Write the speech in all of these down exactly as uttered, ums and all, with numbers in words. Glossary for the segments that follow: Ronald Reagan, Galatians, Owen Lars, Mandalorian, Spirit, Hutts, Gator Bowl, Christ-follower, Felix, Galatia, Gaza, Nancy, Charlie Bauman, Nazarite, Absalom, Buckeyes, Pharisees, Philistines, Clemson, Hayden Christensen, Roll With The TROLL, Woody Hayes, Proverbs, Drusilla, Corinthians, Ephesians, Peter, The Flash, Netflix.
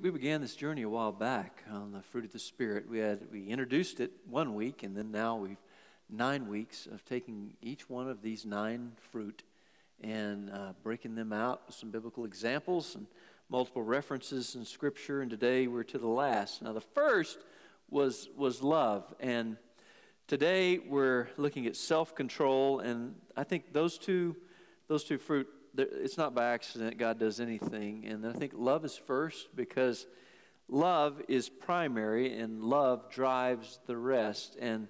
We began this journey a while back on the fruit of the Spirit. We had we introduced it one week, and then now we've nine weeks of taking each one of these nine fruit and uh, breaking them out with some biblical examples and multiple references in Scripture. And today we're to the last. Now the first was was love, and today we're looking at self-control. And I think those two those two fruit. It's not by accident God does anything. And I think love is first because love is primary and love drives the rest. And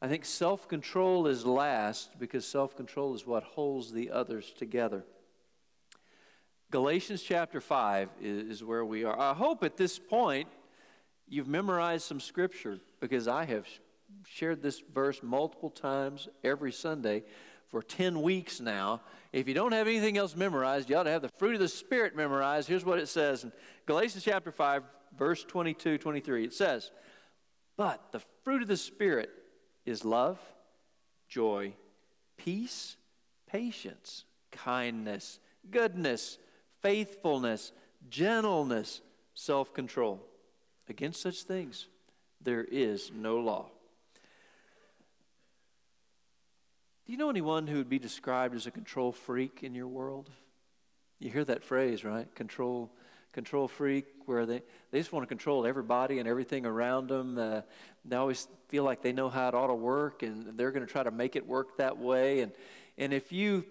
I think self-control is last because self-control is what holds the others together. Galatians chapter five is where we are. I hope at this point you've memorized some scripture, because I have shared this verse multiple times every Sunday for ten weeks now. If you don't have anything else memorized, you ought to have the fruit of the Spirit memorized. Here's what it says in Galatians chapter five, verse twenty-two, twenty-three. It says, "But the fruit of the Spirit is love, joy, peace, patience, kindness, goodness, faithfulness, gentleness, self-control. Against such things there is no law." Do you know anyone who would be described as a control freak in your world? You hear that phrase, right? Control, control freak, where they, they just want to control everybody and everything around them. Uh, they always feel like they know how it ought to work, and they're going to try to make it work that way. And and if you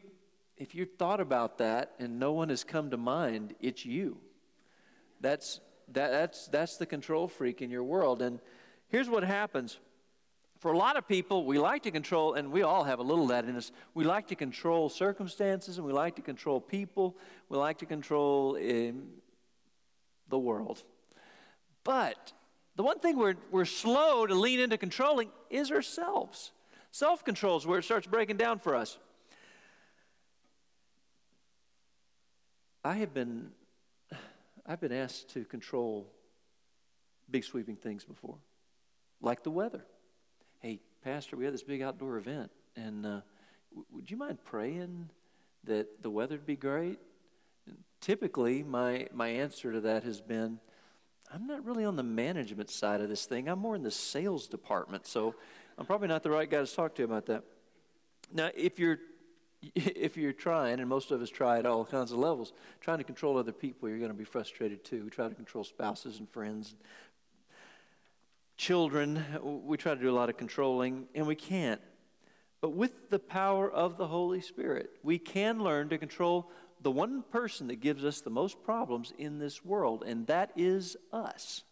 if you thought about that and no one has come to mind, it's you. That's that that's that's the control freak in your world. And here's what happens. For a lot of people, we like to control, and we all have a little of that in us, we like to control circumstances, and we like to control people, we like to control um, the world. But the one thing we're, we're slow to lean into controlling is ourselves. Self-control is where it starts breaking down for us. I have been, I've been asked to control big sweeping things before, like the weather. "Hey, Pastor, we had this big outdoor event, and uh, w would you mind praying that the weather'd be great?" And typically, my, my answer to that has been, "I'm not really on the management side of this thing. I'm more in the sales department, so I'm probably not the right guy to talk to about that." Now, if you're, if you're trying, and most of us try at all kinds of levels, trying to control other people, you're going to be frustrated too. We try to control spouses and friends. Children, we try to do a lot of controlling, and we can't. But with the power of the Holy Spirit, we can learn to control the one person that gives us the most problems in this world, and that is us.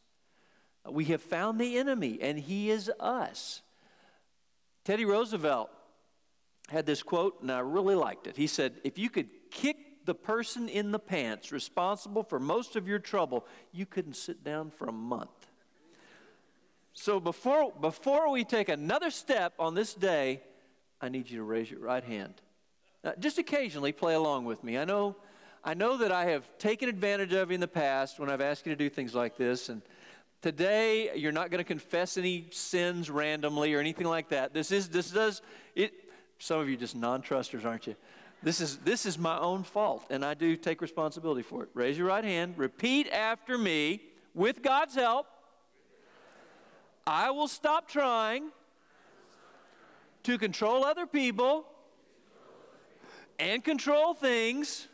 We have found the enemy, and he is us. Teddy Roosevelt had this quote, and I really liked it. He said, "If you could kick the person in the pants responsible for most of your trouble, you couldn't sit down for a month." So before, before we take another step on this day, I need you to raise your right hand. Now, just occasionally play along with me. I know, I know that I have taken advantage of you in the past when I've asked you to do things like this. And today, you're not going to confess any sins randomly or anything like that. This is, this does, it, some of you just non-trusters, aren't you? This is, this is my own fault, and I do take responsibility for it. Raise your right hand. Repeat after me, with God's help. I will stop trying to control other people and control things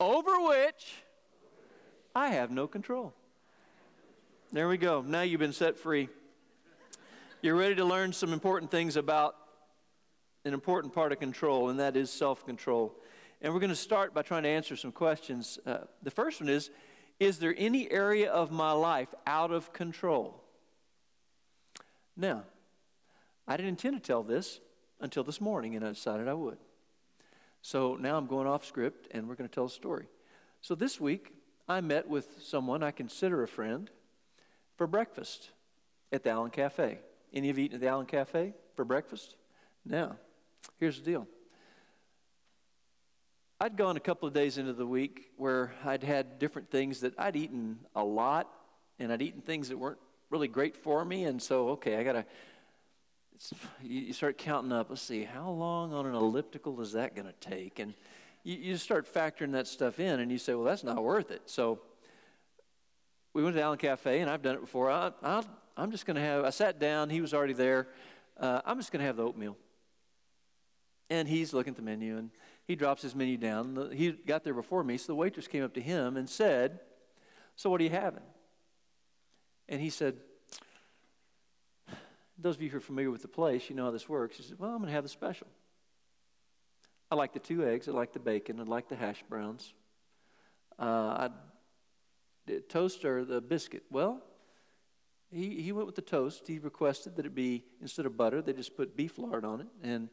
over which I have no control. There we go. Now you've been set free. You're ready to learn some important things about an important part of control, and that is self-control. And we're going to start by trying to answer some questions. Uh, the first one is, is there any area of my life out of control? Now, I didn't intend to tell this until this morning, and I decided I would. So now I'm going off script, and we're going to tell a story. So this week, I met with someone I consider a friend for breakfast at the Allen Cafe. Any of you eaten at the Allen Cafe for breakfast? Now, here's the deal. I'd gone a couple of days into the week where I'd had different things that I'd eaten a lot, and I'd eaten things that weren't really great for me, and so, okay, I gotta, it's, you start counting up, let's see, how long on an elliptical is that gonna take? And you, you start factoring that stuff in, and you say, well, that's not worth it. So we went to the Allen Cafe, and I've done it before. I, I, I'm just going to have, I sat down, he was already there. Uh, I'm just going to have the oatmeal. And he's looking at the menu, and he drops his menu down. He got there before me, so the waitress came up to him and said, "So what are you having?" And he said, "Those of you who are familiar with the place, you know how this works." He said, "Well, I'm going to have the special. I like the two eggs. I like the bacon. I like the hash browns. Uh, I toast or the biscuit." Well, he, he went with the toast. He requested that it be, instead of butter, they just put beef lard on it. And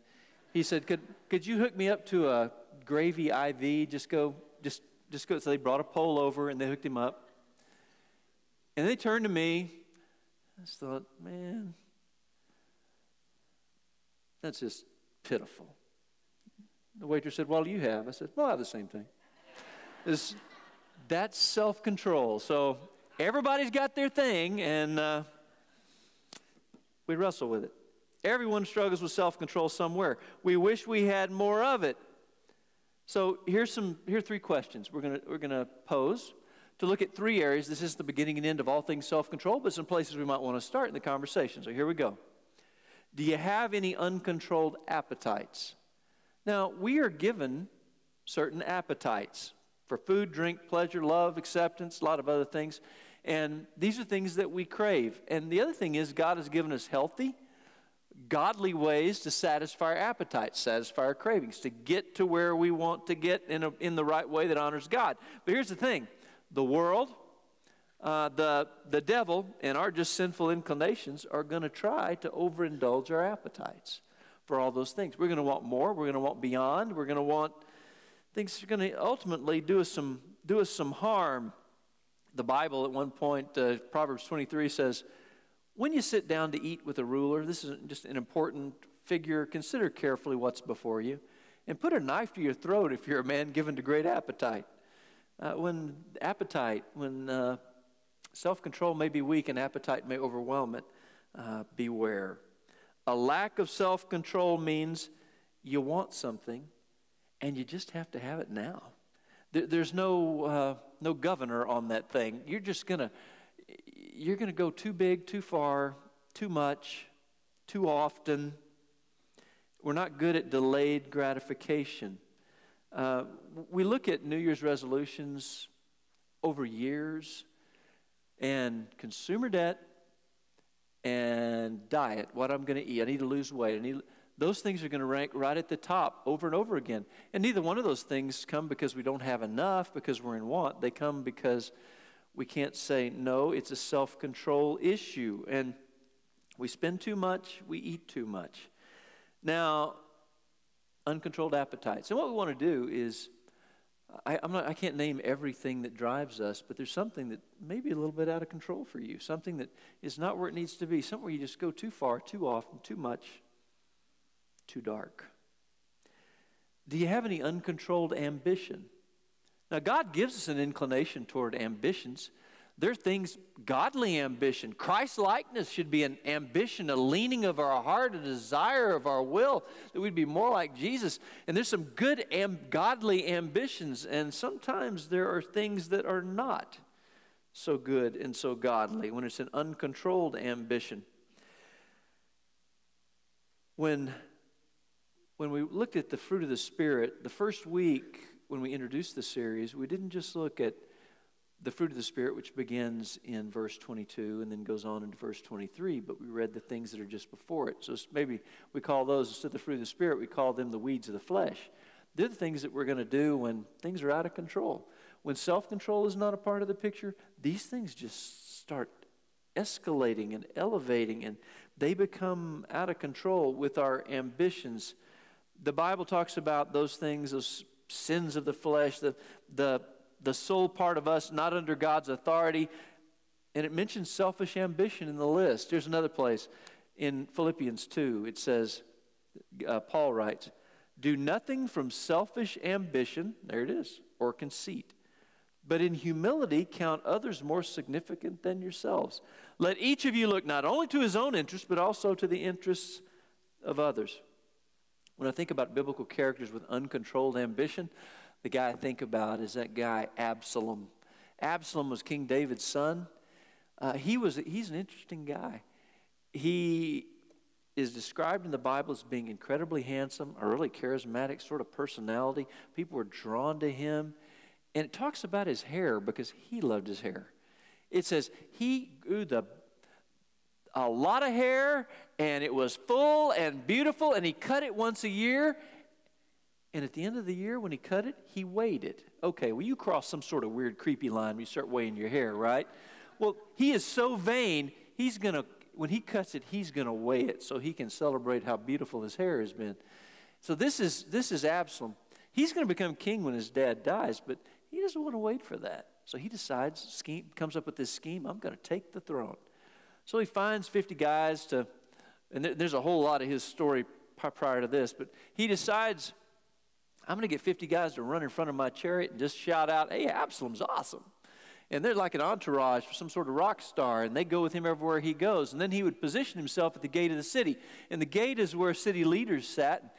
he said, could could you hook me up to a gravy I V? Just go, just, just go. So they brought a pole over, and they hooked him up. And they turned to me. I just thought, man, that's just pitiful. The waitress said, "Well, you have." I said, "Well, I have the same thing." It's, that's self-control. So everybody's got their thing, and uh, we wrestle with it. Everyone struggles with self-control somewhere. We wish we had more of it. So here's some, here are three questions we're gonna, we're gonna pose to look at three areas. This is the beginning and end of all things self-control, but some places we might want to start in the conversation. So here we go. Do you have any uncontrolled appetites? Now, we are given certain appetites for food, drink, pleasure, love, acceptance, a lot of other things. And these are things that we crave. And the other thing is, God has given us healthy, godly ways to satisfy our appetites, satisfy our cravings, to get to where we want to get in, a, in the right way that honors God. But here's the thing. The world, uh, the, the devil, and our just sinful inclinations are going to try to overindulge our appetites for all those things. We're going to want more. We're going to want beyond. We're going to want things that are going to ultimately do us some, do us some harm. The Bible at one point, uh, Proverbs twenty-three says, "When you sit down to eat with a ruler," this is just an important figure, "consider carefully what's before you, and put a knife to your throat if you're a man given to great appetite." Uh, when appetite, when uh, self-control may be weak and appetite may overwhelm it, uh, beware. A lack of self-control means you want something, and you just have to have it now. There, there's no uh, no governor on that thing. You're just gonna. You're going to go too big, too far, too much, too often. We're not good at delayed gratification. Uh, we look at New Year's resolutions over years, and consumer debt and diet, what I'm going to eat. I need to lose weight. I need, those things are going to rank right at the top over and over again. And neither one of those things come because we don't have enough, because we're in want. They come because we can't say no. It's a self-control issue. And we spend too much, we eat too much. Now, uncontrolled appetites. And what we want to do is, I, I'm not, I can't name everything that drives us, but there's something that may be a little bit out of control for you, something that is not where it needs to be, something where you just go too far, too often, too much, too dark. Do you have any uncontrolled ambition? Now, God gives us an inclination toward ambitions. There are things, godly ambition. Christ-likeness should be an ambition, a leaning of our heart, a desire of our will, that we'd be more like Jesus. And there's some good am- godly ambitions, and sometimes there are things that are not so good and so godly when it's an uncontrolled ambition. When, when we looked at the fruit of the Spirit, the first week, when we introduced the series, we didn't just look at the fruit of the Spirit, which begins in verse twenty-two and then goes on into verse twenty-three, but we read the things that are just before it. So maybe we call those, instead of the fruit of the Spirit, we call them the weeds of the flesh. They're the things that we're going to do when things are out of control. When self-control is not a part of the picture, these things just start escalating and elevating, and they become out of control with our ambitions. The Bible talks about those things, those sins of the flesh, the, the, the soul part of us not under God's authority. And it mentions selfish ambition in the list. Here's another place. In Philippians two, it says, uh, Paul writes, "Do nothing from selfish ambition," there it is, "or conceit, but in humility count others more significant than yourselves. Let each of you look not only to his own interests, but also to the interests of others." When I think about biblical characters with uncontrolled ambition, the guy I think about is that guy Absalom. Absalom was King David's son. Uh, he was, he's an interesting guy. He is described in the Bible as being incredibly handsome, a really charismatic sort of personality. People were drawn to him. And it talks about his hair because he loved his hair. It says he grew the, a lot of hair, and it was full and beautiful, and he cut it once a year. And at the end of the year, when he cut it, he weighed it. Okay, well, you cross some sort of weird, creepy line when you start weighing your hair, right? Well, he is so vain, he's going to, when he cuts it, he's going to weigh it so he can celebrate how beautiful his hair has been. So this is, this is Absalom. He's going to become king when his dad dies, but he doesn't want to wait for that. So he decides, scheme, comes up with this scheme, I'm going to take the throne. So he finds fifty guys to, and there, there's a whole lot of his story prior to this, but he decides, I'm going to get fifty guys to run in front of my chariot and just shout out, hey, Absalom's awesome. And they're like an entourage for some sort of rock star, and they go with him everywhere he goes. And then he would position himself at the gate of the city. And the gate is where city leaders sat.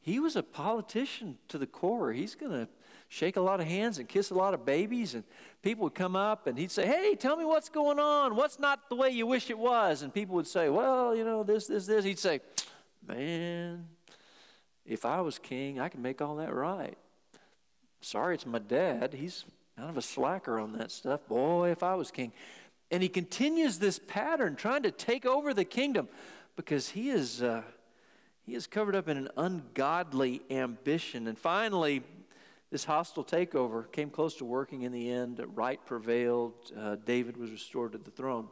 He was a politician to the core. He's going to shake a lot of hands and kiss a lot of babies. And people would come up, and he'd say, hey, tell me what's going on. What's not the way you wish it was? And people would say, well, you know, this, this, this. He'd say, man, if I was king, I could make all that right. Sorry, it's my dad. He's kind of a slacker on that stuff. Boy, if I was king. And he continues this pattern, trying to take over the kingdom, because he is uh, he is covered up in an ungodly ambition. And finally, this hostile takeover came close to working in the end. Right prevailed. Uh, David was restored to the throne.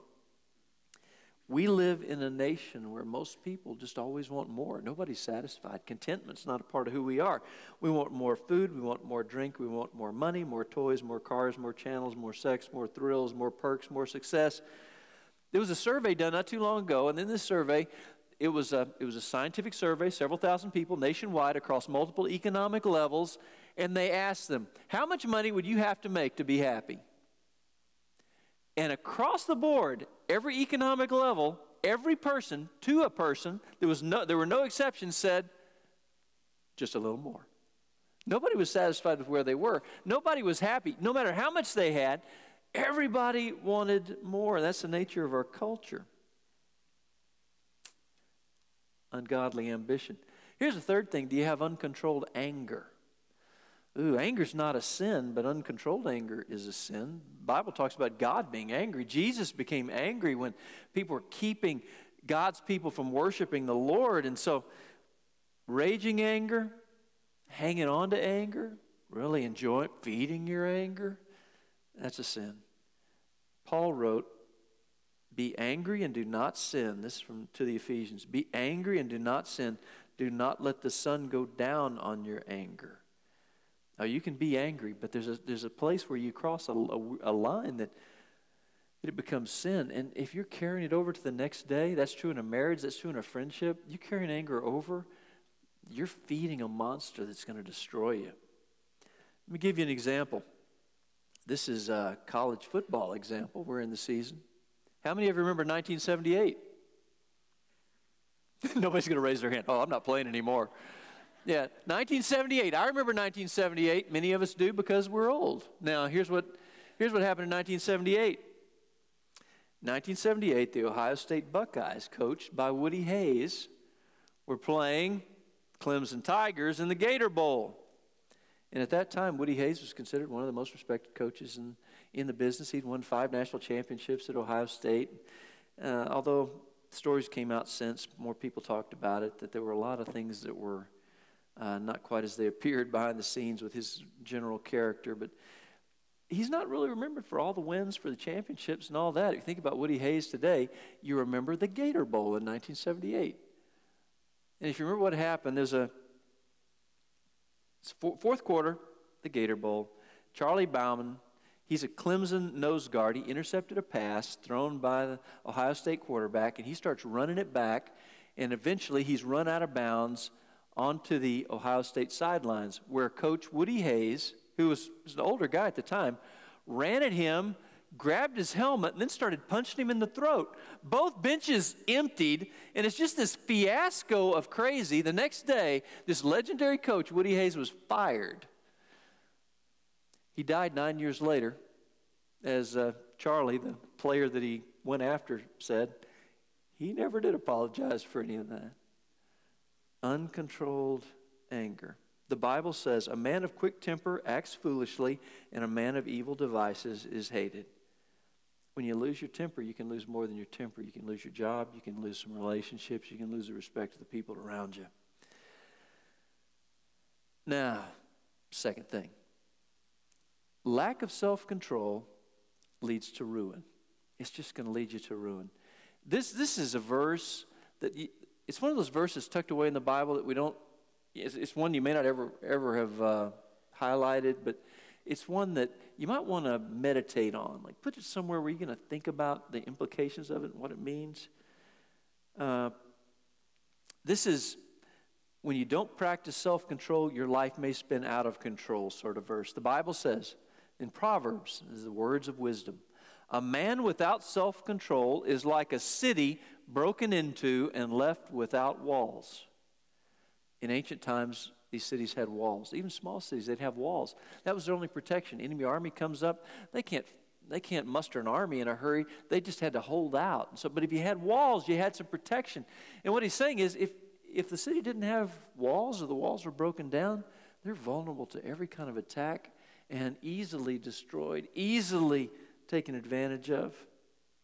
We live in a nation where most people just always want more. Nobody's satisfied. Contentment's not a part of who we are. We want more food. We want more drink. We want more money, more toys, more cars, more channels, more sex, more thrills, more perks, more success. There was a survey done not too long ago, and in this survey, it was a, it was a scientific survey, several thousand people nationwide across multiple economic levels, and they asked them, how much money would you have to make to be happy? And across the board, every economic level, every person to a person, there was no, there were no exceptions, said just a little more. Nobody was satisfied with where they were. Nobody was happy. No matter how much they had, everybody wanted more. That's the nature of our culture. Ungodly ambition. Here's the third thing. Do you have uncontrolled anger? Ooh, anger's not a sin, but uncontrolled anger is a sin. The Bible talks about God being angry. Jesus became angry when people were keeping God's people from worshiping the Lord. And so raging anger, hanging on to anger, really enjoying, feeding your anger, that's a sin. Paul wrote, be angry and do not sin. This is from, to the Ephesians. Be angry and do not sin. Do not let the sun go down on your anger. Now, you can be angry, but there's a, there's a place where you cross a, a, a line that, that it becomes sin. And if you're carrying it over to the next day, that's true in a marriage, that's true in a friendship, you're carrying anger over, you're feeding a monster that's going to destroy you. Let me give you an example. This is a college football example. We're in the season. How many of you remember nineteen seventy-eight? Nobody's going to raise their hand. Oh, I'm not playing anymore. Yeah, nineteen seventy-eight. I remember nineteen seventy-eight. Many of us do because we're old. Now, here's what, here's what happened in nineteen seventy-eight. nineteen seventy-eight, the Ohio State Buckeyes, coached by Woody Hayes, were playing Clemson Tigers in the Gator Bowl. And at that time, Woody Hayes was considered one of the most respected coaches in, in the business. He'd won five national championships at Ohio State, uh, although stories came out since, more people talked about it, that there were a lot of things that were Uh, not quite as they appeared behind the scenes with his general character, but he's not really remembered for all the wins for the championships and all that. If you think about Woody Hayes today, you remember the Gator Bowl in nineteen seventy-eight. And if you remember what happened, there's a for, fourth quarter, the Gator Bowl. Charlie Bauman, he's a Clemson nose guard. He intercepted a pass thrown by the Ohio State quarterback, and he starts running it back, and eventually he's run out of bounds onto the Ohio State sidelines, where Coach Woody Hayes, who was, was an older guy at the time, ran at him, grabbed his helmet, and then started punching him in the throat. Both benches emptied, and it's just this fiasco of crazy. The next day, this legendary coach, Woody Hayes, was fired. He died nine years later as uh, Charlie, the player that he went after, said, he never did apologize for any of that. Uncontrolled anger. The Bible says, a man of quick temper acts foolishly, and a man of evil devices is hated. When you lose your temper, you can lose more than your temper. You can lose your job. You can lose some relationships. You can lose the respect of the people around you. Now, second thing. Lack of self-control leads to ruin. It's just going to lead you to ruin. This, this is a verse that, you, it's one of those verses tucked away in the Bible that we don't, it's, it's one you may not ever, ever have uh, highlighted, but it's one that you might want to meditate on. Like, put it somewhere where you're going to think about the implications of it and what it means. Uh, this is, when you don't practice self-control, your life may spin out of control sort of verse. The Bible says in Proverbs, this is the words of wisdom, a man without self-control is like a city broken into and left without walls. In ancient times, these cities had walls. Even small cities, they'd have walls. That was their only protection. Enemy army comes up. They can't, they can't muster an army in a hurry. They just had to hold out. So, but if you had walls, you had some protection. And what he's saying is if, if the city didn't have walls or the walls were broken down, they're vulnerable to every kind of attack and easily destroyed, easily taken advantage of.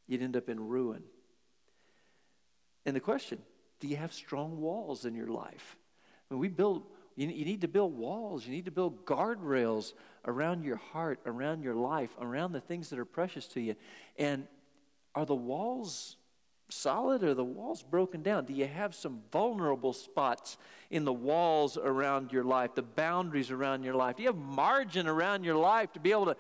You'd end up in ruin. And the question, do you have strong walls in your life? I mean, we build... You need to build walls. You need to build guardrails around your heart, around your life, around the things that are precious to you. And are the walls solid or are the walls broken down? Do you have some vulnerable spots in the walls around your life, the boundaries around your life? Do you have margin around your life to be able to,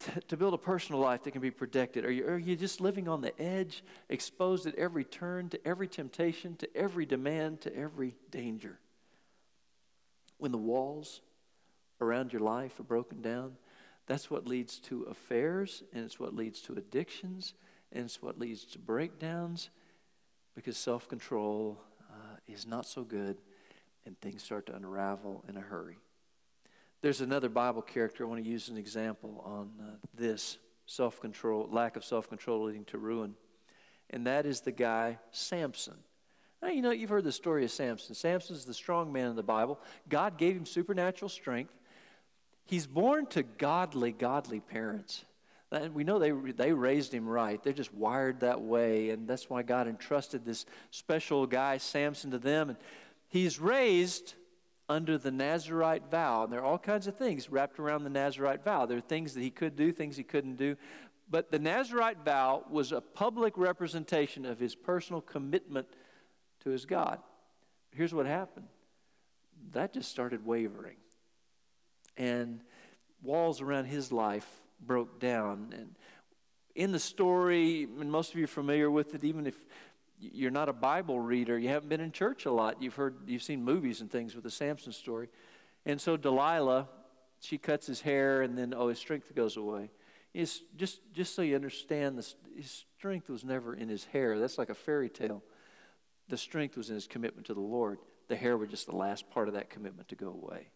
to, to build a personal life that can be protected? Are you, are you just living on the edge, exposed at every turn, to every temptation, to every demand, to every danger? When the walls around your life are broken down, that's what leads to affairs, and it's what leads to addictions, and it's what leads to breakdowns, because self-control uh, is not so good, and things start to unravel in a hurry. There's another Bible character I want to use as an example on uh, this self-control, lack of self-control leading to ruin, and that is the guy Samson. You know, you've heard the story of Samson. Samson's the strong man in the Bible. God gave him supernatural strength. He's born to godly, godly parents. And we know they, they raised him right. They're just wired that way, and that's why God entrusted this special guy, Samson, to them. And he's raised under the Nazarite vow, and there are all kinds of things wrapped around the Nazarite vow. There are things that he could do, things he couldn't do. But the Nazarite vow was a public representation of his personal commitment to his God. Here's what happened. That just started wavering. And walls around his life broke down. And in the story, and most of you are familiar with it, even if you're not a Bible reader, you haven't been in church a lot, you've heard, you've seen movies and things with the Samson story. And so Delilah, she cuts his hair, and then, oh, his strength goes away. It's just, just so you understand, this, his strength was never in his hair. That's like a fairy tale. The strength was in his commitment to the Lord. The hair was just the last part of that commitment to go away.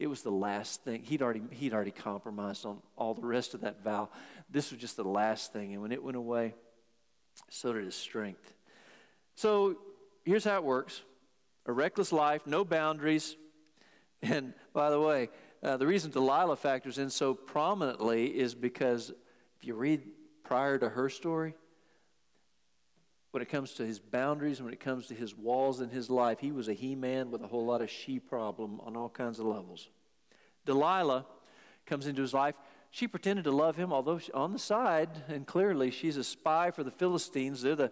It was the last thing. He'd already, he'd already compromised on all the rest of that vow. This was just the last thing. And when it went away, so did his strength. So here's how it works. A reckless life, no boundaries. And by the way, uh, the reason Delilah factors in so prominently is because if you read prior to her story, when it comes to his boundaries and when it comes to his walls in his life, he was a he-man with a whole lot of she problem on all kinds of levels. Delilah comes into his life. She pretended to love him, although she, on the side, and clearly she's a spy for the Philistines. They're the,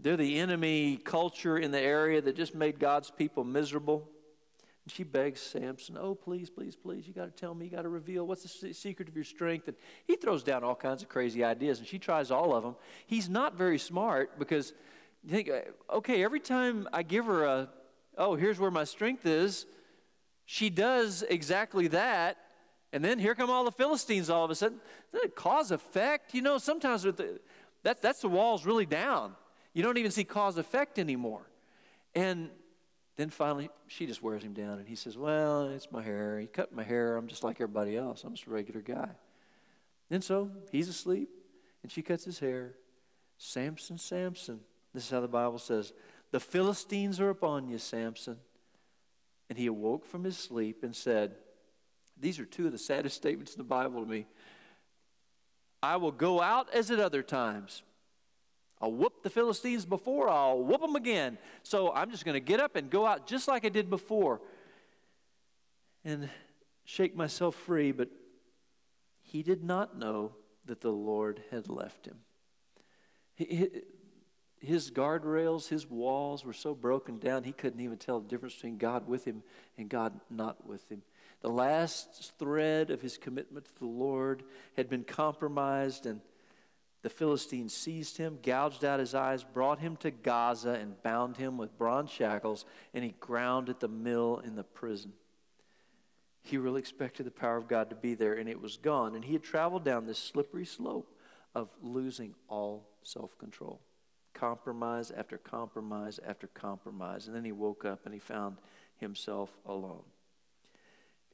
they're the enemy culture in the area that just made God's people miserable. And she begs Samson, oh, please, please, please, you got to tell me, you got to reveal what's the secret of your strength. And he throws down all kinds of crazy ideas, and she tries all of them. He's not very smart because you think, okay, every time I give her a, oh, here's where my strength is, she does exactly that, and then here come all the Philistines all of a sudden. Is that cause effect? You know, sometimes with the, that, that's the wall's really down. You don't even see cause effect anymore. And then finally, she just wears him down, and he says, well, it's my hair. He cut my hair. I'm just like everybody else. I'm just a regular guy. And so he's asleep, and she cuts his hair. Samson, Samson. This is how the Bible says, the Philistines are upon you, Samson. And he awoke from his sleep and said, these are two of the saddest statements in the Bible to me. I will go out as at other times. I'll whoop the Philistines before, I'll whoop them again. So I'm just going to get up and go out just like I did before and shake myself free. But he did not know that the Lord had left him. He, his guardrails, his walls were so broken down, he couldn't even tell the difference between God with him and God not with him. The last thread of his commitment to the Lord had been compromised, and the Philistines seized him, gouged out his eyes, brought him to Gaza, and bound him with bronze shackles, and he ground at the mill in the prison. He really expected the power of God to be there, and it was gone. And he had traveled down this slippery slope of losing all self-control. Compromise after compromise after compromise. And then he woke up and he found himself alone.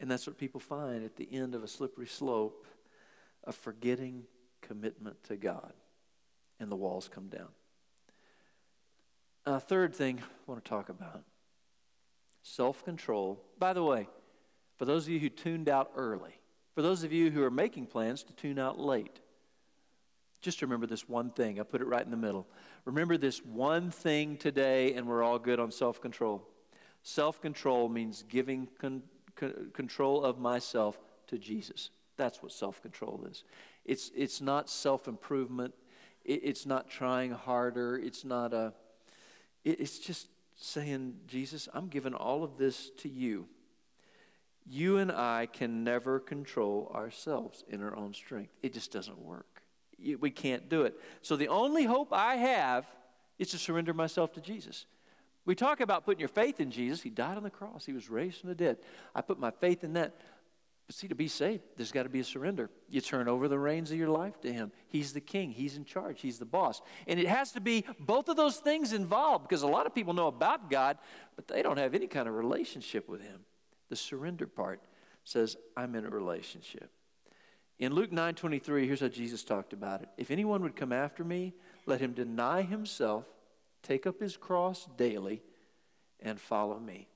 And that's what people find at the end of a slippery slope of forgetting commitment to God. And the walls come down. Uh, third thing I want to talk about. Self-control. By the way, for those of you who tuned out early, for those of you who are making plans to tune out late, just remember this one thing. I put it right in the middle. Remember this one thing today, and we're all good on self-control. Self-control means giving con con control of myself to Jesus. That's what self-control is. It's, it's not self-improvement. It, it's not trying harder. It's not a, it, it's just saying, Jesus, I'm giving all of this to you. You and I can never control ourselves in our own strength. It just doesn't work. We can't do it. So the only hope I have is to surrender myself to Jesus. We talk about putting your faith in Jesus. He died on the cross. He was raised from the dead. I put my faith in that. But see, to be saved, there's got to be a surrender. You turn over the reins of your life to him. He's the king. He's in charge. He's the boss. And it has to be both of those things involved, because a lot of people know about God, but they don't have any kind of relationship with him. The surrender part says, I'm in a relationship. In Luke nine twenty-three, here's how Jesus talked about it. If anyone would come after me, let him deny himself, take up his cross daily, and follow me.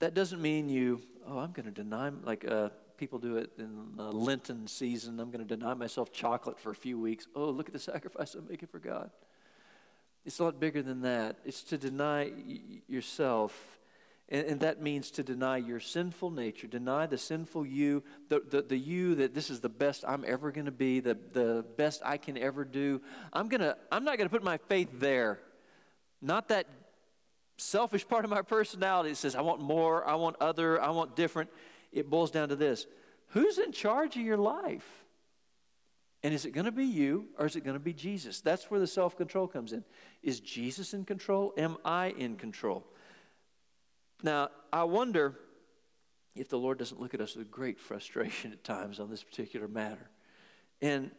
That doesn't mean you, oh, I'm going to deny, like uh, people do it in uh, Lenten season, I'm going to deny myself chocolate for a few weeks. Oh, look at the sacrifice I'm making for God. It's a lot bigger than that. It's to deny yourself. And that means to deny your sinful nature, deny the sinful you, the, the, the you that this is the best I'm ever going to be, the, the best I can ever do. I'm, gonna, I'm not going to put my faith there. Not that selfish part of my personality that says I want more, I want other, I want different. It boils down to this. Who's in charge of your life? And is it going to be you, or is it going to be Jesus? That's where the self-control comes in. Is Jesus in control? Am I in control? Now, I wonder if the Lord doesn't look at us with great frustration at times on this particular matter. And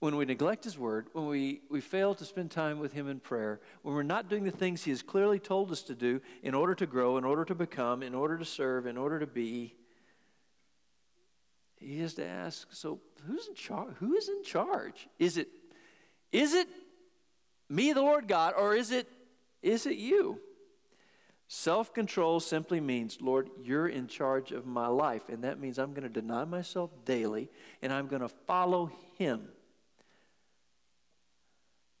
when we neglect his word, when we, we fail to spend time with him in prayer, when we're not doing the things he has clearly told us to do in order to grow, in order to become, in order to serve, in order to be, he has to ask, so who's in charge? Who is in charge? Is it, is it me, the Lord God, or is it, is it you? Self-control simply means, Lord, you're in charge of my life, and that means I'm going to deny myself daily, and I'm going to follow him.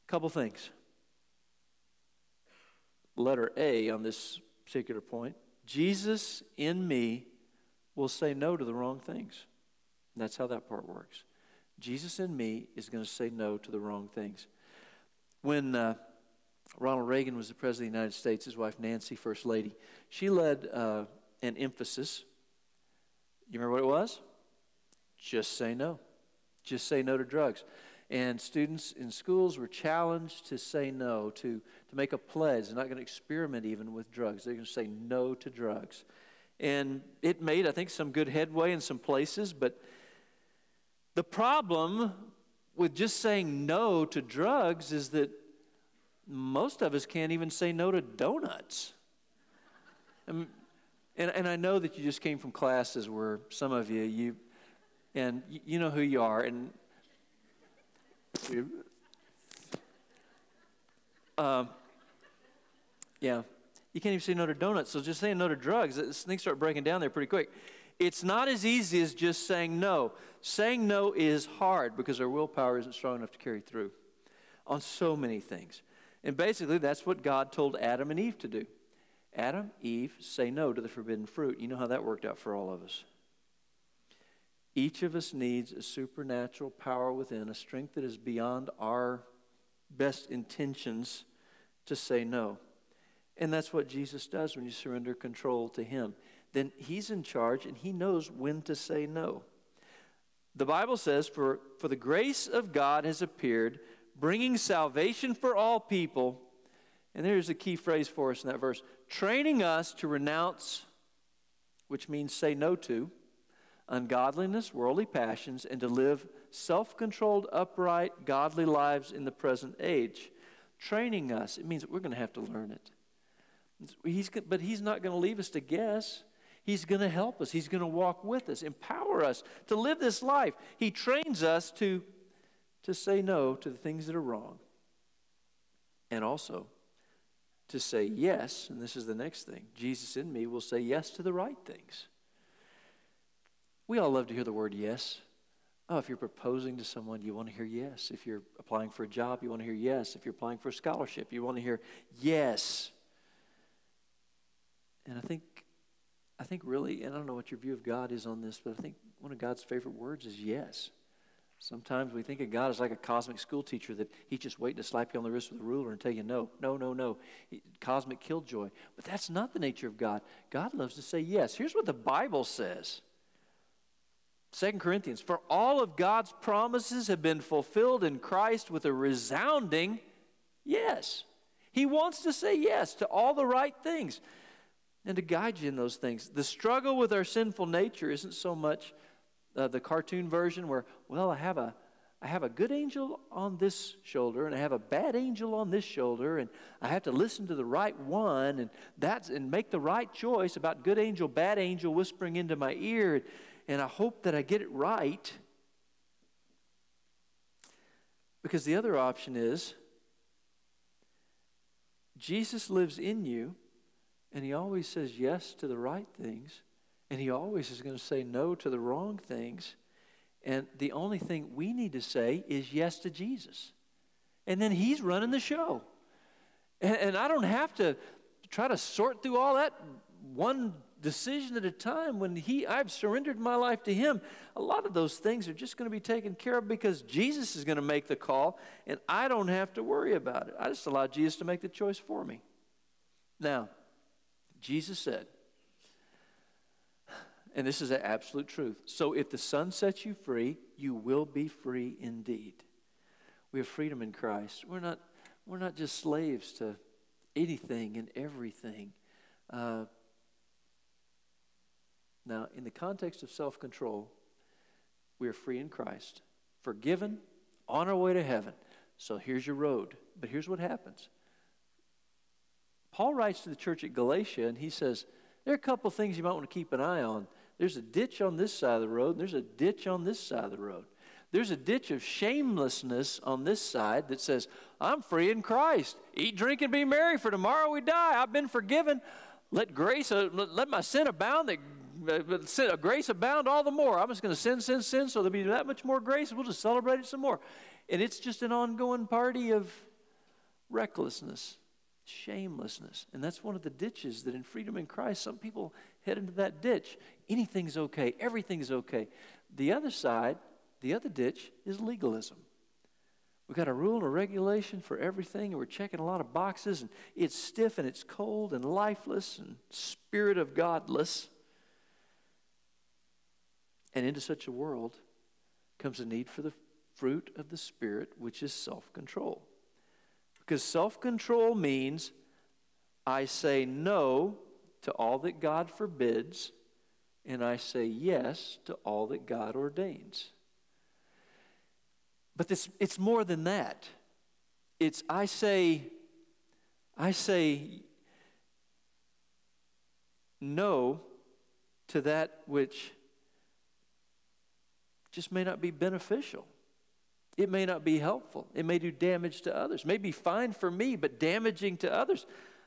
A couple things. Letter A on this particular point, Jesus in me will say no to the wrong things. And that's how that part works. Jesus in me is going to say no to the wrong things. When Uh, Ronald Reagan was the President of the United States, his wife Nancy, First Lady. She led uh, an emphasis. You remember what it was? Just say no. Just say no to drugs. And students in schools were challenged to say no, to, to make a pledge. They're not going to experiment even with drugs. They're going to say no to drugs. And it made, I think, some good headway in some places, but the problem with just saying no to drugs is that most of us can't even say no to donuts. I mean, and, and I know that you just came from classes where some of you, you and y- you know who you are. And um, yeah, you can't even say no to donuts, so just saying no to drugs, things start breaking down there pretty quick. It's not as easy as just saying no. Saying no is hard because our willpower isn't strong enough to carry through on so many things. And basically, that's what God told Adam and Eve to do. Adam, Eve, say no to the forbidden fruit. You know how that worked out for all of us. Each of us needs a supernatural power within, a strength that is beyond our best intentions to say no. And that's what Jesus does when you surrender control to him. Then he's in charge, and he knows when to say no. The Bible says, for, for the grace of God has appeared, bringing salvation for all people. And there's a key phrase for us in that verse. Training us to renounce, which means say no to, ungodliness, worldly passions, and to live self-controlled, upright, godly lives in the present age. Training us, it means that we're going to have to learn it. He's, but he's not going to leave us to guess. He's going to help us. He's going to walk with us, empower us to live this life. He trains us to, to say no to the things that are wrong, and also to say yes, and this is the next thing, Jesus in me will say yes to the right things. We all love to hear the word yes. Oh, if you're proposing to someone, you want to hear yes. If you're applying for a job, you want to hear yes. If you're applying for a scholarship, you want to hear yes. And I think, I think really, and I don't know what your view of God is on this, but I think one of God's favorite words is yes. Sometimes we think of God as like a cosmic school teacher that he's just waiting to slap you on the wrist with a ruler and tell you no, no, no, no, he, cosmic killjoy. But that's not the nature of God. God loves to say yes. Here's what the Bible says. Second Corinthians, for all of God's promises have been fulfilled in Christ with a resounding yes. He wants to say yes to all the right things and to guide you in those things. The struggle with our sinful nature isn't so much Uh, the cartoon version where, well, I have a, I have a good angel on this shoulder and I have a bad angel on this shoulder, and I have to listen to the right one and that's and make the right choice about good angel, bad angel whispering into my ear, and I hope that I get it right. Because the other option is Jesus lives in you, and he always says yes to the right things. And he always is going to say no to the wrong things. And the only thing we need to say is yes to Jesus. And then he's running the show. And, and I don't have to try to sort through all that one decision at a time when he, I've surrendered my life to him. A lot of those things are just going to be taken care of because Jesus is going to make the call, and I don't have to worry about it. I just allow Jesus to make the choice for me. Now, Jesus said, and this is an absolute truth, so if the Son sets you free, you will be free indeed. We have freedom in Christ. We're not, we're not just slaves to anything and everything. Uh, now, in the context of self-control, we are free in Christ, forgiven, on our way to heaven. So here's your road. But here's what happens. Paul writes to the church at Galatia, and he says, there are a couple things you might want to keep an eye on. There's a ditch on this side of the road, and there's a ditch on this side of the road. There's a ditch of shamelessness on this side that says, I'm free in Christ. Eat, drink, and be merry, for tomorrow we die. I've been forgiven. Let grace, uh, let my sin abound, that uh, grace abound all the more. I'm just going to sin, sin, sin, so there'll be that much more grace, and we'll just celebrate it some more. And it's just an ongoing party of recklessness, shamelessness. And that's one of the ditches that in freedom in Christ, some people head into that ditch. Anything's okay. Everything's okay. The other side, the other ditch is legalism. We've got a rule and a regulation for everything, and we're checking a lot of boxes, and it's stiff and it's cold and lifeless and spirit of godless. And into such a world comes a need for the fruit of the Spirit, which is self-control. Because self-control means I say no to all that God forbids, and I say yes to all that God ordains. But this, it's more than that. It's I say, I say no to that which just may not be beneficial. It may not be helpful. It may do damage to others. It may be fine for me, but damaging to others.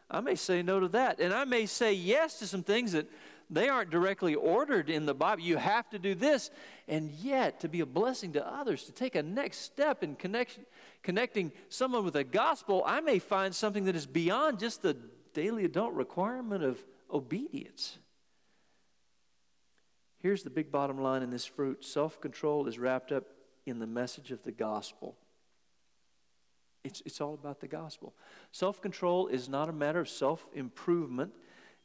I may say no to that. And I may say yes to some things that they aren't directly ordered in the Bible. You have to do this. And yet, to be a blessing to others, to take a next step in connection, connecting someone with the gospel, I may find something that is beyond just the daily adult requirement of obedience. Here's the big bottom line in this fruit. Self-control is wrapped up in the message of the gospel. It's, it's all about the gospel. Self-control is not a matter of self-improvement.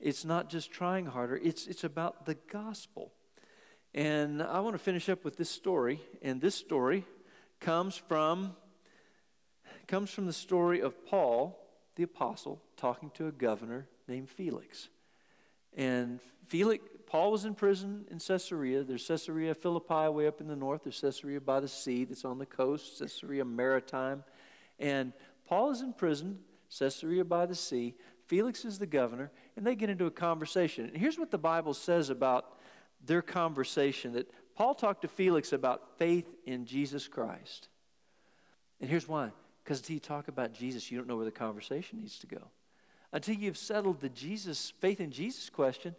It's not just trying harder. It's, it's about the gospel. And I want to finish up with this story. And this story comes from, comes from the story of Paul, the apostle, talking to a governor named Felix. And Felix, Paul was in prison in Caesarea. There's Caesarea Philippi way up in the north. There's Caesarea by the sea that's on the coast, Caesarea Maritima. And Paul is in prison, Caesarea by the sea. Felix is the governor, and they get into a conversation. And here's what the Bible says about their conversation, that Paul talked to Felix about faith in Jesus Christ. And here's why. Because until you talk about Jesus, you don't know where the conversation needs to go. Until you've settled the Jesus, faith in Jesus question,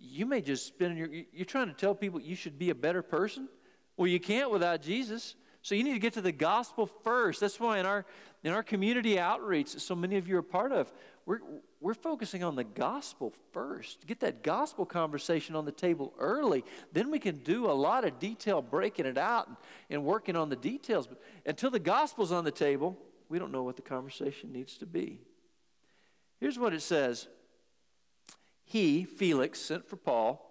you may just spin your, you're trying to tell people you should be a better person. Well, you can't without Jesus. So you need to get to the gospel first. That's why in our in our community outreach that so many of you are part of, we're we're focusing on the gospel first. Get that gospel conversation on the table early. Then we can do a lot of detail breaking it out and, and working on the details. But until the gospel's on the table, we don't know what the conversation needs to be. Here's what it says. He, Felix, sent for Paul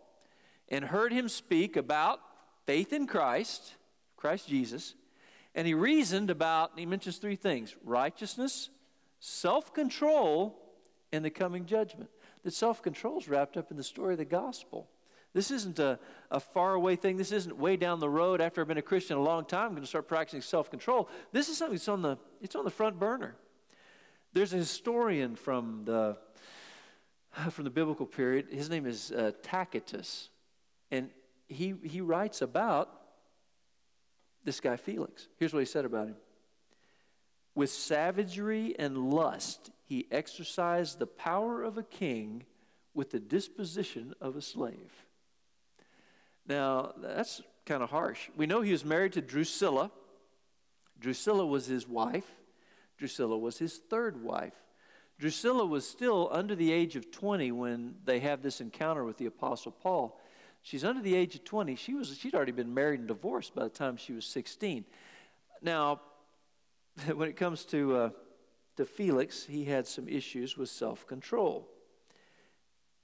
and heard him speak about faith in Christ, Christ Jesus, and he reasoned about, and he mentions three things, righteousness, self-control, and the coming judgment. That self-control is wrapped up in the story of the gospel. This isn't a, a faraway thing. This isn't way down the road after I've been a Christian a long time, I'm going to start practicing self-control. This is something that's on the, it's on the front burner. There's a historian from the, from the biblical period. His name is uh, Tacitus, and he, he writes about this guy Felix. Here's what he said about him. With savagery and lust, he exercised the power of a king with the disposition of a slave. Now, that's kind of harsh. We know he was married to Drusilla. Drusilla was his wife. Drusilla was his third wife. Drusilla was still under the age of twenty when they have this encounter with the Apostle Paul. She's under the age of twenty. She was, she'd already been married and divorced by the time she was sixteen. Now, when it comes to, uh, to Felix, he had some issues with self-control.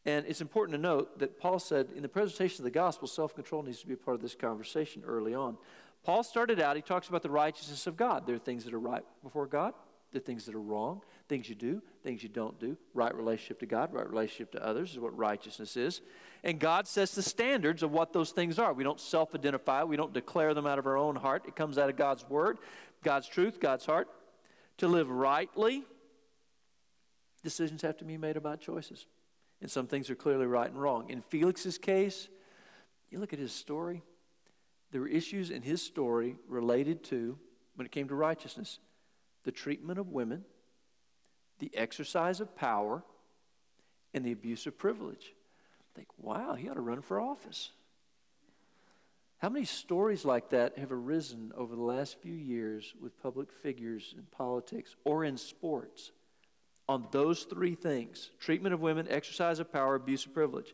And it's important to note that Paul said, in the presentation of the gospel, self-control needs to be a part of this conversation early on. Paul started out, he talks about the righteousness of God. There are things that are right before God. There are things that are wrong. Things you do, things you don't do. Right relationship to God, right relationship to others is what righteousness is. And God sets the standards of what those things are. We don't self-identify. We don't declare them out of our own heart. It comes out of God's word, God's truth, God's heart. To live rightly, decisions have to be made about choices. And some things are clearly right and wrong. In Felix's case, you look at his story. There were issues in his story related to, when it came to righteousness, the treatment of women, the exercise of power, and the abuse of privilege. I think, wow, he ought to run for office. How many stories like that have arisen over the last few years with public figures in politics or in sports on those three things, treatment of women, exercise of power, abuse of privilege?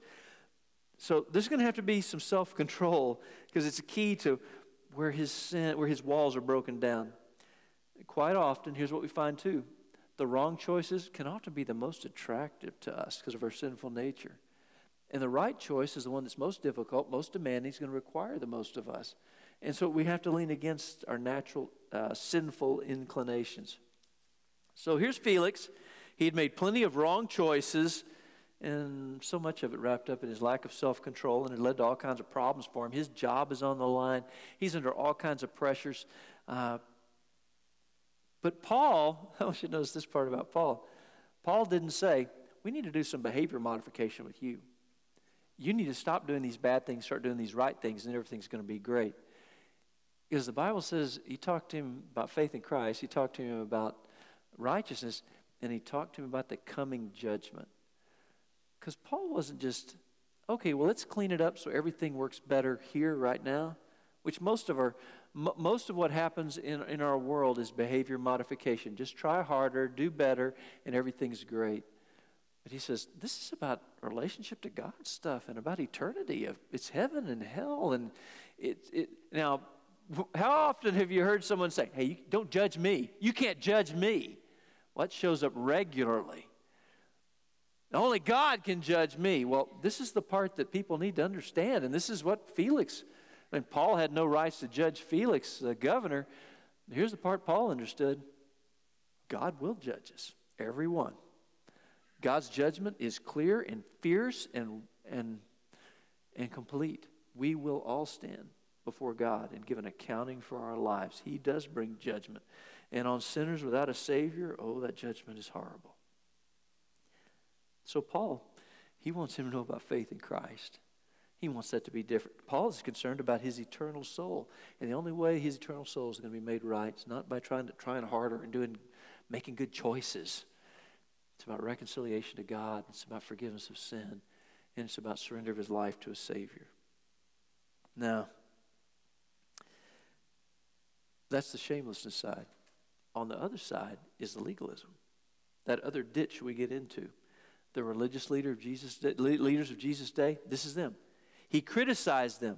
So there's going to have to be some self-control because it's a key to where his sin, where his walls are broken down. Quite often, here's what we find too. The wrong choices can often be the most attractive to us because of our sinful nature. And the right choice is the one that's most difficult, most demanding, is going to require the most of us. And so we have to lean against our natural uh, sinful inclinations. So here's Felix. He had made plenty of wrong choices, and so much of it wrapped up in his lack of self-control, and it led to all kinds of problems for him. His job is on the line. He's under all kinds of pressures. Uh, But Paul, I want you to notice this part about Paul. Paul didn't say, we need to do some behavior modification with you. You need to stop doing these bad things, start doing these right things, and everything's going to be great. Because the Bible says he talked to him about faith in Christ, he talked to him about righteousness, and he talked to him about the coming judgment. Because Paul wasn't just, okay, well, let's clean it up so everything works better here right now, which most of our, m most of what happens in, in our world is behavior modification. Just try harder, do better, and everything's great. But he says, this is about relationship to God stuff and about eternity. It's heaven and hell. And it, it, now, how often have you heard someone say, hey, you, don't judge me. You can't judge me. Well, it shows up regularly. Only God can judge me. Well, this is the part that people need to understand, and this is what Felix, I mean, Paul had no rights to judge Felix, the governor. Here's the part Paul understood. God will judge us, everyone. God's judgment is clear and fierce and, and, and complete. We will all stand before God and give an accounting for our lives. He does bring judgment. And on sinners without a Savior, oh, that judgment is horrible. So Paul, he wants him to know about faith in Christ. He wants that to be different. Paul is concerned about his eternal soul. And the only way his eternal soul is going to be made right is not by trying to, trying harder and doing, making good choices. It's about reconciliation to God. It's about forgiveness of sin. And it's about surrender of his life to a Savior. Now, that's the shamelessness side. On the other side is the legalism. That other ditch we get into. The religious leader of Jesus, leaders of Jesus' day, this is them. He criticized them.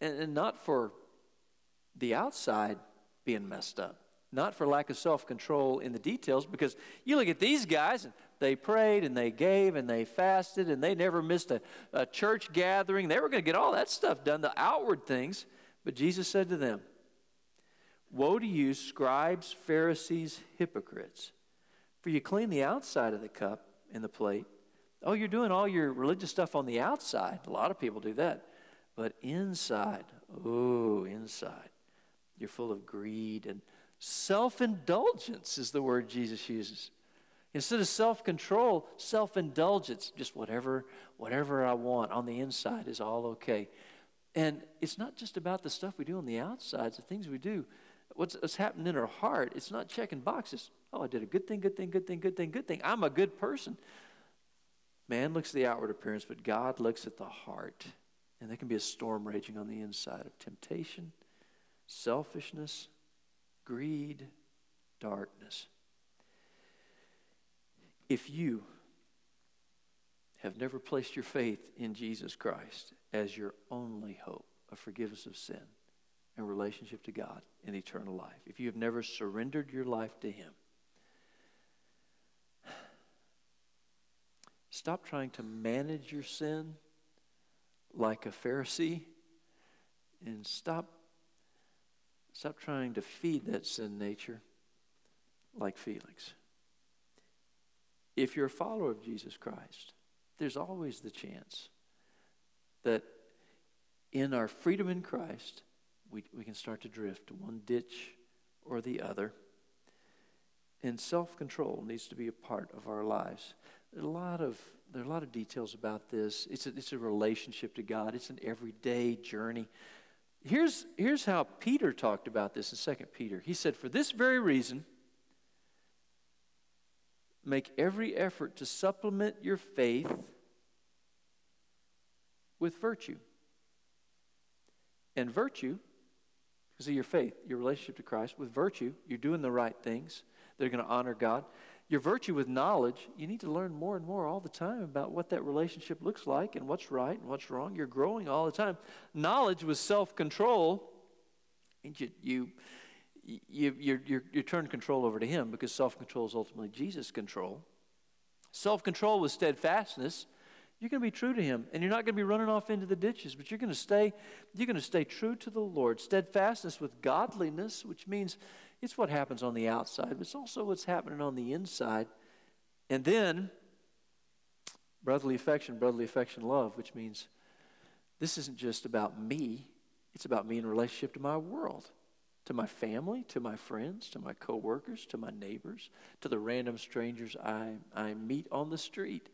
And, and not for the outside being messed up. Not for lack of self-control in the details, because you look at these guys, and they prayed, and they gave, and they fasted, and they never missed a, a church gathering. They were going to get all that stuff done, the outward things. But Jesus said to them, "Woe to you, scribes, Pharisees, hypocrites. For you clean the outside of the cup and the plate." Oh, you're doing all your religious stuff on the outside. A lot of people do that. But inside, oh, inside, you're full of greed and self-indulgence is the word Jesus uses. Instead of self-control, self-indulgence, just whatever, whatever I want on the inside is all okay. And it's not just about the stuff we do on the outside, it's the things we do. What's, what's happening in our heart, it's not checking boxes. Oh, I did a good thing, good thing, good thing, good thing, good thing. I'm a good person. Man looks at the outward appearance, but God looks at the heart. And there can be a storm raging on the inside of temptation, selfishness, greed, darkness. If you have never placed your faith in Jesus Christ as your only hope of forgiveness of sin, and relationship to God in eternal life. If you have never surrendered your life to Him, stop trying to manage your sin like a Pharisee and stop, stop trying to feed that sin nature like Felix. If you're a follower of Jesus Christ, there's always the chance that in our freedom in Christ, We, we can start to drift to one ditch or the other. And self-control needs to be a part of our lives. There are a lot of, there are a lot of details about this. It's a, it's a relationship to God. It's an everyday journey. Here's, here's how Peter talked about this in Second Peter. He said, "For this very reason, make every effort to supplement your faith with virtue. And virtue... because of your faith, your relationship to Christ, with virtue, you're doing the right things that are going to honor God. Your virtue with knowledge, you need to learn more and more all the time about what that relationship looks like and what's right and what's wrong. You're growing all the time. Knowledge with self-control, and you, you, you, you, you, you turn control over to Him because self-control is ultimately Jesus' control. Self-control with steadfastness. You're going to be true to Him, and you're not going to be running off into the ditches, but you're going to stay, you're going to stay true to the Lord. Steadfastness with godliness, which means it's what happens on the outside, but it's also what's happening on the inside. And then brotherly affection, brotherly affection, love, which means this isn't just about me. It's about me in relationship to my world, to my family, to my friends, to my coworkers, to my neighbors, to the random strangers I, I meet on the street.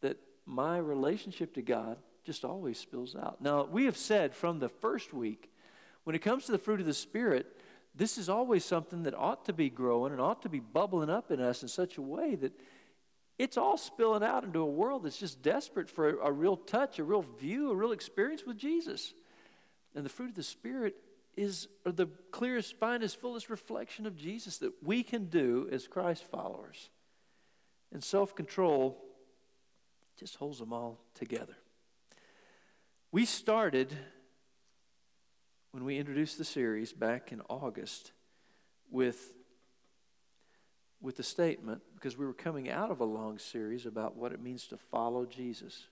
That my relationship to God just always spills out. Now, we have said from the first week, When it comes to the fruit of the Spirit, this is always something that ought to be growing and ought to be bubbling up in us in such a way that it's all spilling out into a world that's just desperate for a, a real touch, a real view, a real experience with Jesus. And the fruit of the Spirit is the clearest, finest, fullest reflection of Jesus that we can do as Christ followers. And self-control just holds them all together. We started, when we introduced the series back in August, with, with the statement, because we were coming out of a long series about what it means to follow Jesus.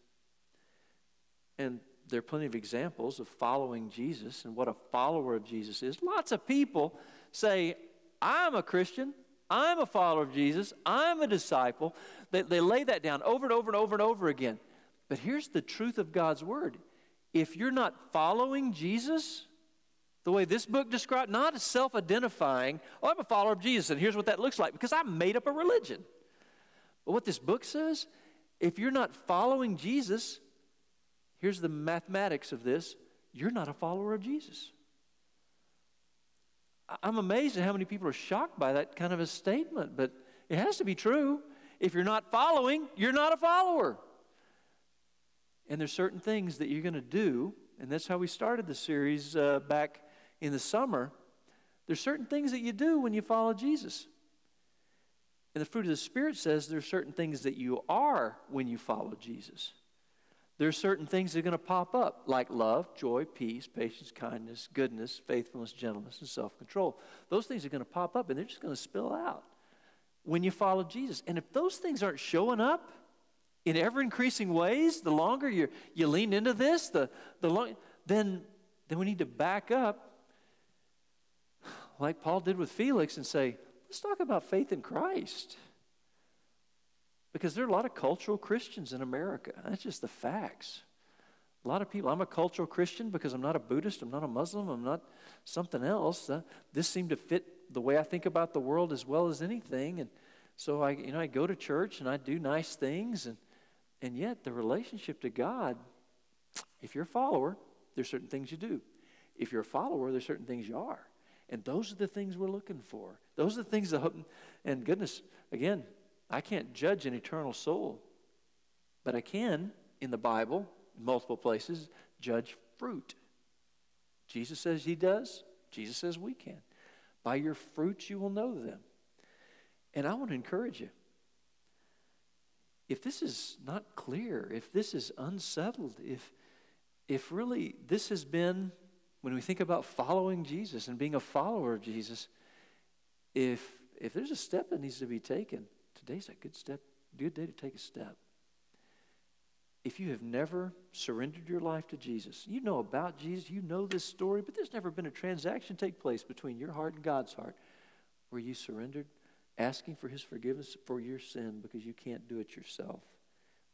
And there are plenty of examples of following Jesus and what a follower of Jesus is. Lots of people say, I'm a Christian, I'm a follower of Jesus, I'm a disciple. They, they lay that down over and over and over and over again. But here's the truth of God's Word. If you're not following Jesus, the way this book describes, not self-identifying, oh, I'm a follower of Jesus, and here's what that looks like, because I made up a religion. But what this book says, if you're not following Jesus, here's the mathematics of this, you're not a follower of Jesus. I'm amazed at how many people are shocked by that kind of a statement, but it has to be true. If you're not following, you're not a follower. And there's certain things that you're going to do, and that's how we started the series uh, back in the summer. There's certain things that you do when you follow Jesus. And the fruit of the Spirit says there's certain things that you are when you follow Jesus. There's certain things that are going to pop up, like love, joy, peace, patience, kindness, goodness, faithfulness, gentleness, and self-control. Those things are going to pop up, and they're just going to spill out when you follow Jesus. And if those things aren't showing up in ever-increasing ways, the longer you you lean into this, the, the long, then, then we need to back up like Paul did with Felix and say, let's talk about faith in Christ. Because there are a lot of cultural Christians in America. That's just the facts. A lot of people, I'm a cultural Christian because I'm not a Buddhist, I'm not a Muslim, I'm not something else. Uh, this seemed to fit the way I think about the world as well as anything. And so I, you know, I go to church and I do nice things. And, and yet the relationship to God, if you're a follower, there's certain things you do. If you're a follower, there's certain things you are. And those are the things we're looking for. Those are the things that, and goodness, again, I can't judge an eternal soul, but I can, in the Bible, in multiple places, judge fruit. Jesus says he does. Jesus says we can. By your fruits you will know them. And I want to encourage you, if this is not clear, if this is unsettled, if, if really this has been, when we think about following Jesus and being a follower of Jesus, if, if there's a step that needs to be taken, today's a good step, good day to take a step. If you have never surrendered your life to Jesus, you know about Jesus, you know this story, but there's never been a transaction take place between your heart and God's heart where you surrendered, asking for his forgiveness for your sin because you can't do it yourself,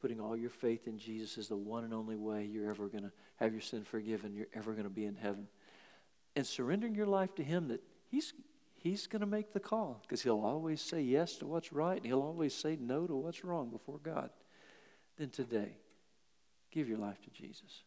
putting all your faith in Jesus as the one and only way you're ever going to have your sin forgiven, you're ever going to be in heaven, and surrendering your life to him that he's He's going to make the call because he'll always say yes to what's right and he'll always say no to what's wrong before God. Then today, give your life to Jesus.